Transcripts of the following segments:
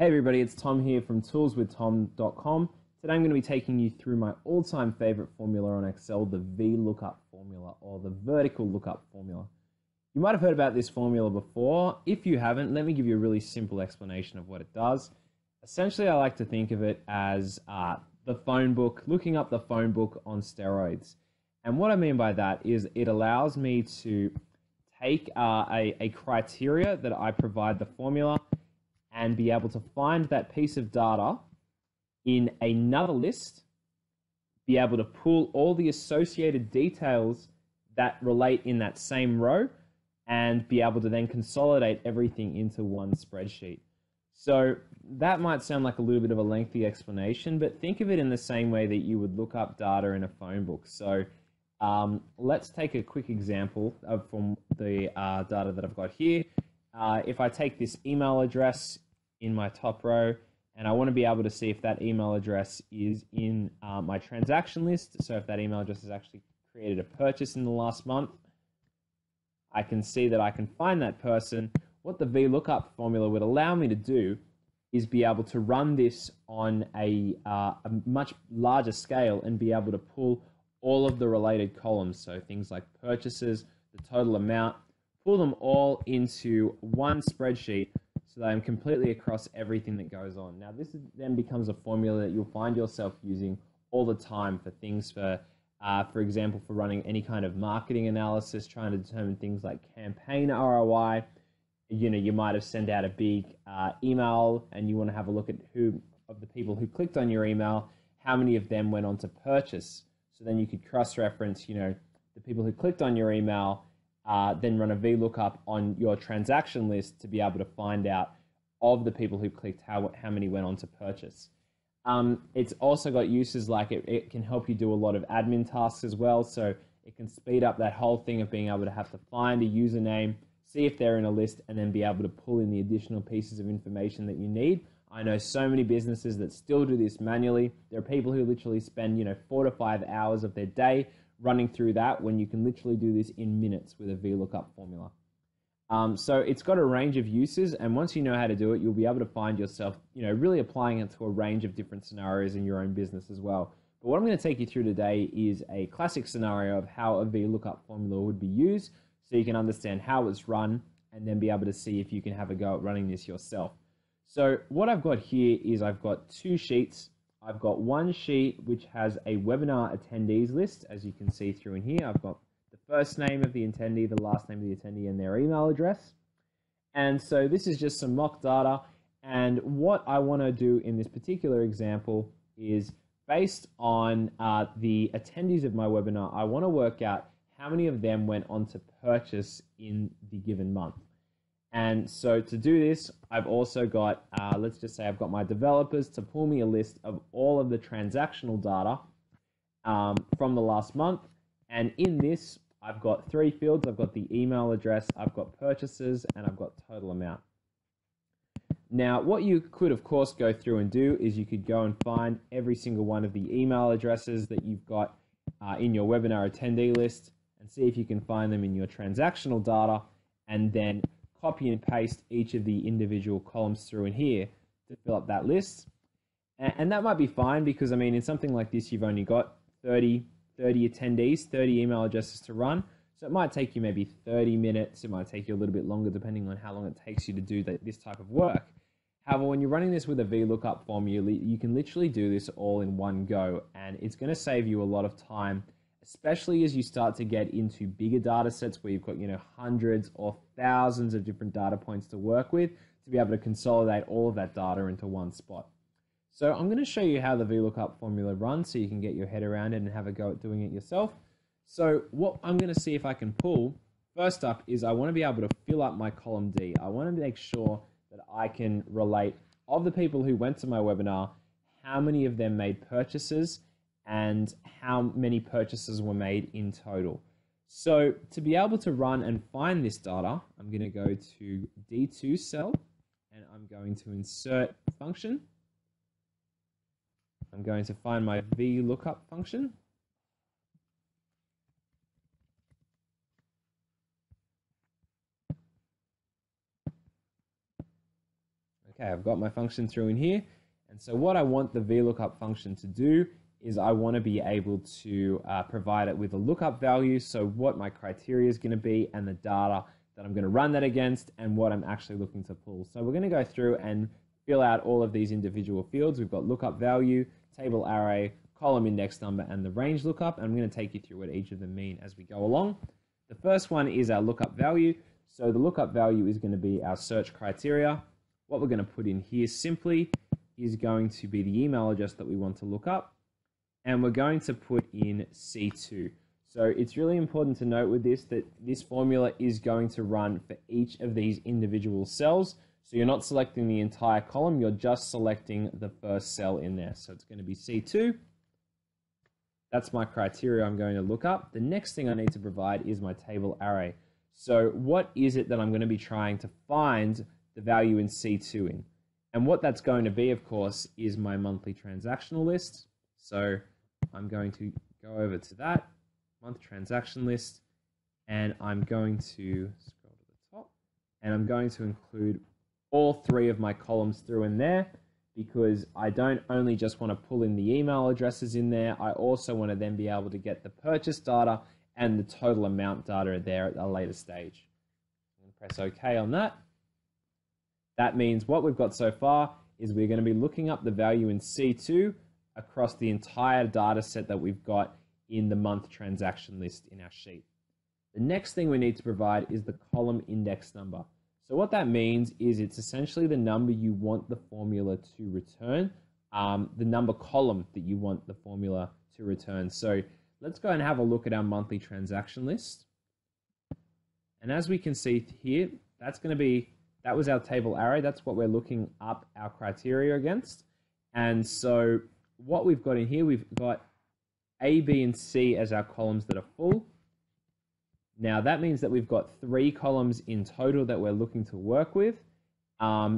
Hey everybody, it's Tom here from toolswithtom.com. Today I'm going to be taking you through my all-time favorite formula on Excel, the VLOOKUP formula, or the vertical lookup formula. You might have heard about this formula before. If you haven't, let me give you a really simple explanation of what it does. Essentially, I like to think of it as the phone book, looking up the phone book on steroids. And what I mean by that is it allows me to take a criteria that I provide the formula and be able to find that piece of data in another list, be able to pull all the associated details that relate in that same row, and be able to then consolidate everything into one spreadsheet. So that might sound like a little bit of a lengthy explanation, but think of it in the same way that you would look up data in a phone book. So let's take a quick example from the data that I've got here. If I take this email address in my top row, and I want to be able to see if that email address is in my transaction list, so if that email address has actually created a purchase in the last month, I can see that I can find that person. What the VLOOKUP formula would allow me to do is be able to run this on a much larger scale and be able to pull all of the related columns, so things like purchases, the total amount, pull them all into one spreadsheet so that I'm completely across everything that goes on. Now, this then becomes a formula that you'll find yourself using all the time for things for example, for running any kind of marketing analysis, trying to determine things like campaign ROI. You know, you might have sent out a big email and you want to have a look at who of the people who clicked on your email, how many of them went on to purchase. So then you could cross-reference, you know, the people who clicked on your email, then run a VLOOKUP on your transaction list to be able to find out of the people who clicked how many went on to purchase. It's also got uses like it can help you do a lot of admin tasks as well, so it can speed up that whole thing of being able to have to find a username, see if they're in a list, and then be able to pull in the additional pieces of information that you need. I know so many businesses that still do this manually. There are people who literally spend, you know, 4 to 5 hours of their day running through that when you can literally do this in minutes with a VLOOKUP formula. So it's got a range of uses, and once you know how to do it, you'll be able to find yourself, you know, really applying it to a range of different scenarios in your own business as well. But what I'm going to take you through today is a classic scenario of how a VLOOKUP formula would be used, so you can understand how it's run and then be able to see if you can have a go at running this yourself. So what I've got here is I've got two sheets. I've got one sheet which has a webinar attendees list, as you can see through in here. I've got the first name of the attendee, the last name of the attendee, and their email address. And so this is just some mock data. And what I want to do in this particular example is, based on the attendees of my webinar, I want to work out how many of them went on to purchase in the given month. And so to do this, I've also got, let's just say I've got my developers to pull me a list of all of the transactional data from the last month. And in this, I've got three fields. I've got the email address, I've got purchases, and I've got total amount. Now, what you could, of course, go through and do is you could go and find every single one of the email addresses that you've got in your webinar attendee list and see if you can find them in your transactional data, and then copy and paste each of the individual columns through in here to fill up that list. And that might be fine because, I mean, in something like this, you've only got 30 attendees, 30 email addresses to run. So it might take you maybe 30 minutes. It might take you a little bit longer depending on how long it takes you to do this type of work. However, when you're running this with a VLOOKUP formula, you can literally do this all in one go, and it's going to save you a lot of time, especially as you start to get into bigger data sets where you've got, you know, hundreds or thousands of different data points to work with, to be able to consolidate all of that data into one spot. So I'm going to show you how the VLOOKUP formula runs so you can get your head around it and have a go at doing it yourself. So what I'm going to see if I can pull, first up, is I want to be able to fill up my column D. I want to make sure that I can relate, of the people who went to my webinar, how many of them made purchases and how many purchases were made in total. So to be able to run and find this data, I'm going to go to D2 cell, and I'm going to insert function. I'm going to find my VLOOKUP function. Okay, I've got my function through in here. And so what I want the VLOOKUP function to do is I want to be able to provide it with a lookup value, so what my criteria is going to be and the data that I'm going to run that against and what I'm actually looking to pull. So we're going to go through and fill out all of these individual fields. We've got lookup value, table array, column index number, and the range lookup. And I'm going to take you through what each of them mean as we go along. The first one is our lookup value. So the lookup value is going to be our search criteria. What we're going to put in here simply is going to be the email address that we want to look up. And we're going to put in C2. So it's really important to note with this that this formula is going to run for each of these individual cells. So you're not selecting the entire column, you're just selecting the first cell in there. So it's going to be C2. That's my criteria I'm going to look up. The next thing I need to provide is my table array. So what is it that I'm going to be trying to find the value in C2 in? And what that's going to be, of course, is my monthly transactional list. So I'm going to go over to that month transaction list, and I'm going to scroll to the top, and I'm going to include all three of my columns through in there, because I don't only just want to pull in the email addresses in there, I also want to then be able to get the purchase data and the total amount data there at a later stage. I'm going to press OK on that. That means what we've got so far is we're going to be looking up the value in C2 across the entire data set that we've got in the month transaction list in our sheet. The next thing we need to provide is the column index number. So what that means is it's essentially the number you want the formula to return, the number column that you want the formula to return. So let's go and have a look at our monthly transaction list. And as we can see here, that was our table array. That's what we're looking up our criteria against. And so what we've got in here, we've got A, B, and C as our columns that are full. Now that means that we've got three columns in total that we're looking to work with,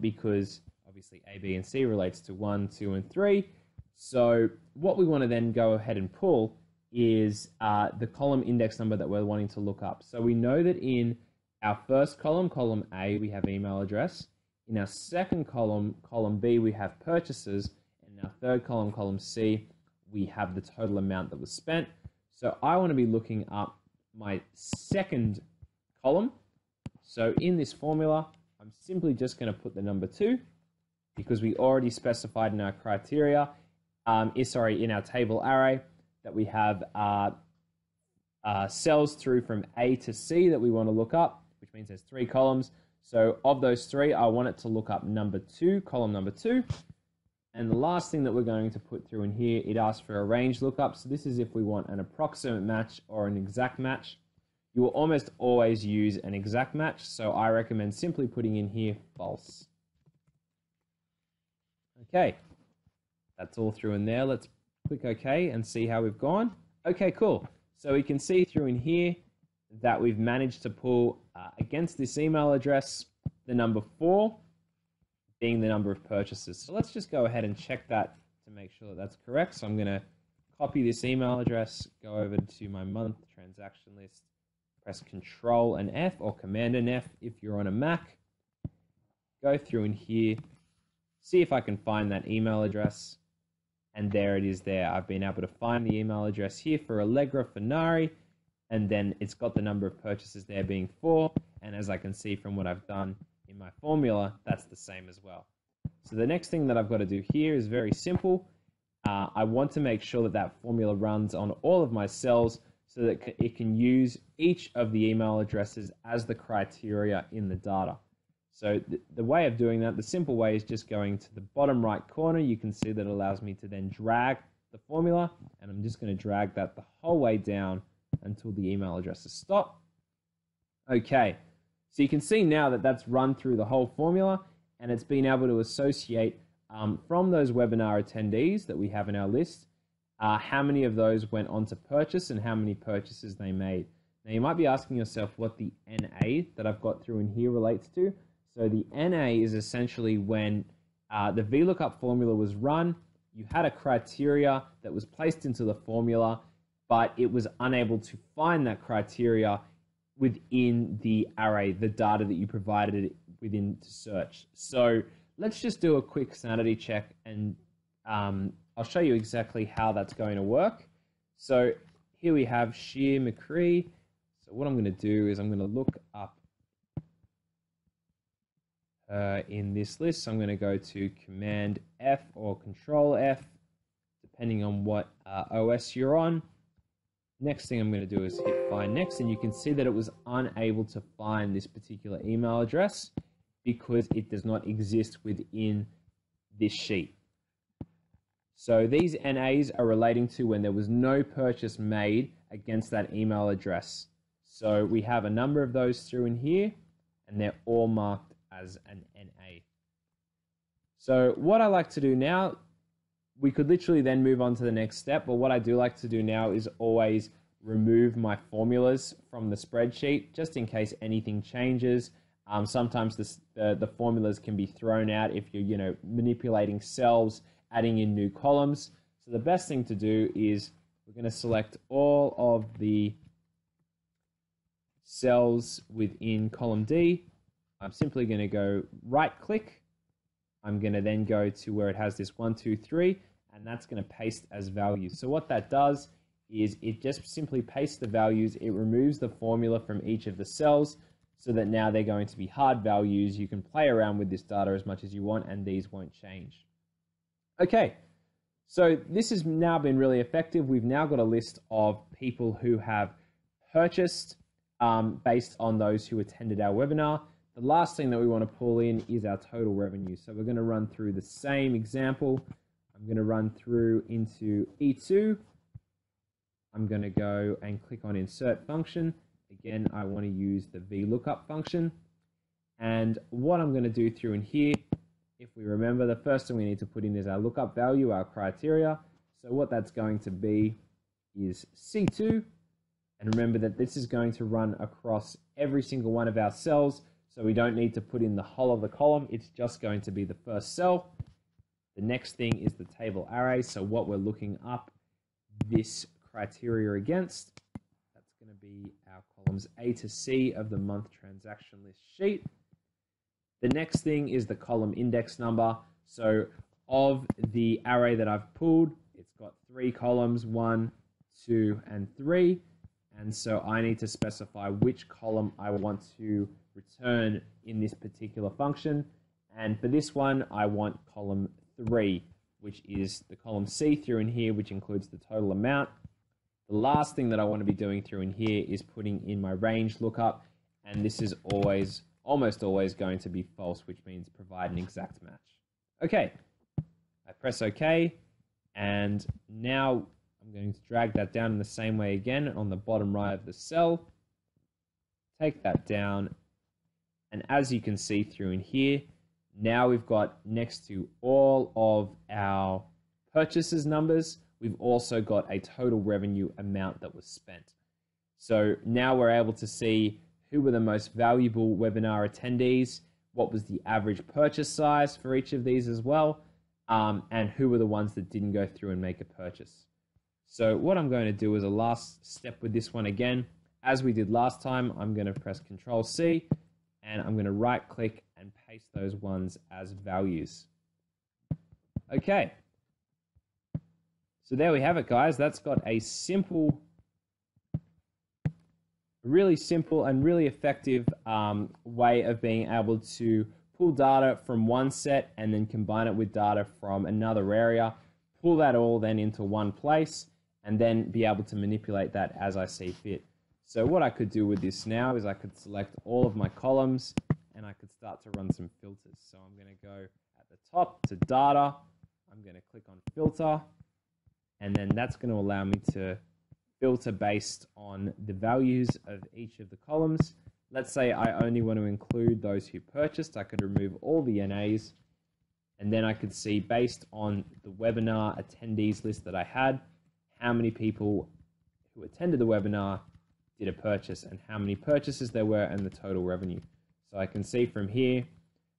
because obviously A, B, and C relates to 1, 2, and 3. So what we want to then go ahead and pull is the column index number that we're wanting to look up. So we know that in our first column, column A, we have email address. In our second column, column B, we have purchases. In our third column, column C, we have the total amount that was spent. So I want to be looking up my second column. So in this formula, I'm simply just going to put the number 2, because we already specified in our criteria, in our table array, that we have cells through from A to C that we want to look up, which means there's 3 columns. So of those 3, I want it to look up number 2, column number 2. And the last thing that we're going to put through in here, it asks for a range lookup. So this is if we want an approximate match or an exact match. You will almost always use an exact match, so I recommend simply putting in here false. Okay, that's all through in there. Let's click OK and see how we've gone. Okay, cool. So we can see through in here that we've managed to pull against this email address the number 4. Being the number of purchases. So let's just go ahead and check that to make sure that that's correct. So I'm going to copy this email address, go over to my month transaction list, press Control and F, or Command and F if you're on a Mac. Go through in here, see if I can find that email address. And there it is there. I've been able to find the email address here for Allegra Funari, and then it's got the number of purchases there being 4. And as I can see from what I've done in my formula, that's the same as well. So the next thing that I've got to do here is very simple. I want to make sure that that formula runs on all of my cells so that it can use each of the email addresses as the criteria in the data. So the way of doing that, the simple way, is just going to the bottom right corner. You can see that allows me to then drag the formula, and I'm just going to drag that the whole way down until the email addresses stop. Okay. So you can see now that that's run through the whole formula, and it's been able to associate from those webinar attendees that we have in our list, how many of those went on to purchase and how many purchases they made. Now you might be asking yourself what the NA that I've got through in here relates to. So the NA is essentially when the VLOOKUP formula was run, you had a criteria that was placed into the formula, but it was unable to find that criteria within the array, the data that you provided it within to search. So let's just do a quick sanity check, and I'll show you exactly how that's going to work. So here we have Shear McCree. So what I'm going to do is I'm going to look up in this list. So I'm going to go to Command F or Control F, depending on what OS you're on. Next thing I'm going to do is hit Find Next, and you can see that it was unable to find this particular email address because it does not exist within this sheet. So these NAs are relating to when there was no purchase made against that email address. So we have a number of those through in here, and they're all marked as an NA. So what I like to do now, we could literally then move on to the next step, but what I do like to do now is always remove my formulas from the spreadsheet, just in case anything changes. Sometimes the formulas can be thrown out if you're manipulating cells, adding in new columns. So the best thing to do is we're going to select all of the cells within column D. I'm simply going to go right click. I'm going to then go to where it has this 1, 2, 3, and that's going to paste as values. So what that does is it just simply pastes the values. It removes the formula from each of the cells so that now they're going to be hard values. You can play around with this data as much as you want, and these won't change. Okay, so this has now been really effective. We've now got a list of people who have purchased based on those who attended our webinar. The last thing that we want to pull in is our total revenue. So we're going to run through the same example. I'm going to run through into E2. I'm going to go and click on Insert function. Again, I want to use the VLOOKUP function. And what I'm going to do through in here, if we remember, the first thing we need to put in is our lookup value, our criteria. So what that's going to be is C2. And remember that this is going to run across every single one of our cells. So we don't need to put in the whole of the column. It's just going to be the first cell. The next thing is the table array. So what we're looking up this criteria against, that's going to be our columns A to C of the month transaction list sheet. The next thing is the column index number. So of the array that I've pulled, it's got 3 columns, 1, 2, and 3. And so I need to specify which column I want to return in this particular function. And for this one, I want column 3, which is the column C through in here, which includes the total amount. The last thing that I want to be doing through in here is putting in my range lookup. And this is always almost always going to be false, which means provide an exact match. Okay, I press OK, and now I'm going to drag that down in the same way again on the bottom right of the cell, take that down, and as you can see through in here, now we've got next to all of our purchases numbers, we've also got a total revenue amount that was spent. So now we're able to see who were the most valuable webinar attendees, what was the average purchase size for each of these as well, and who were the ones that didn't go through and make a purchase. So what I'm going to do is a last step with this one again. As we did last time, I'm going to press Control C, and I'm going to right click and paste those ones as values. Okay. So there we have it, guys. That's got a simple, really simple and really effective way of being able to pull data from one set and then combine it with data from another area, pull that all then into one place, and then be able to manipulate that as I see fit. So what I could do with this now is I could select all of my columns and I could start to run some filters. So I'm going to go at the top to data, I'm going to click on filter, and then that's going to allow me to filter based on the values of each of the columns. Let's say I only want to include those who purchased. I could remove all the NAs, and then I could see based on the webinar attendees list that I had, how many people who attended the webinar did a purchase and how many purchases there were and the total revenue. So I can see from here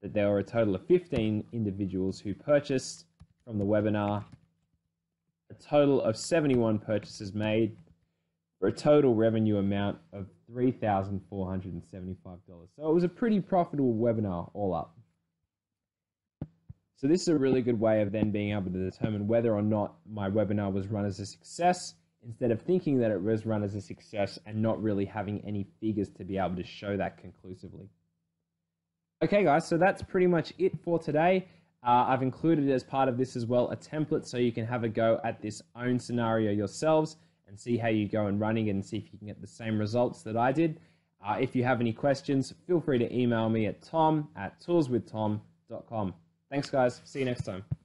that there were a total of 15 individuals who purchased from the webinar, a total of 71 purchases made for a total revenue amount of $3,475. So it was a pretty profitable webinar all up. So this is a really good way of then being able to determine whether or not my webinar was run as a success, instead of thinking that it was run as a success and not really having any figures to be able to show that conclusively. Okay guys, so that's pretty much it for today. I've included as part of this as well a template so you can have a go at this own scenario yourselves and see how you go and running it and see if you can get the same results that I did. If you have any questions, feel free to email me at tom@toolswithtom.com. Thanks guys, see you next time.